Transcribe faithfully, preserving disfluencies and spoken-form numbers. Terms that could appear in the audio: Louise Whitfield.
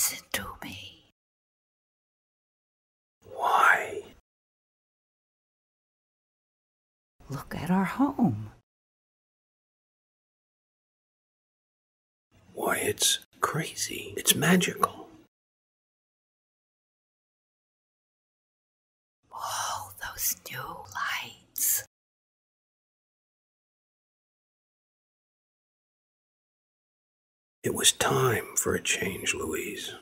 Listen to me. Why? Look at our home. Why, it's crazy. It's magical. All those new lights. It was time for a change, Louise.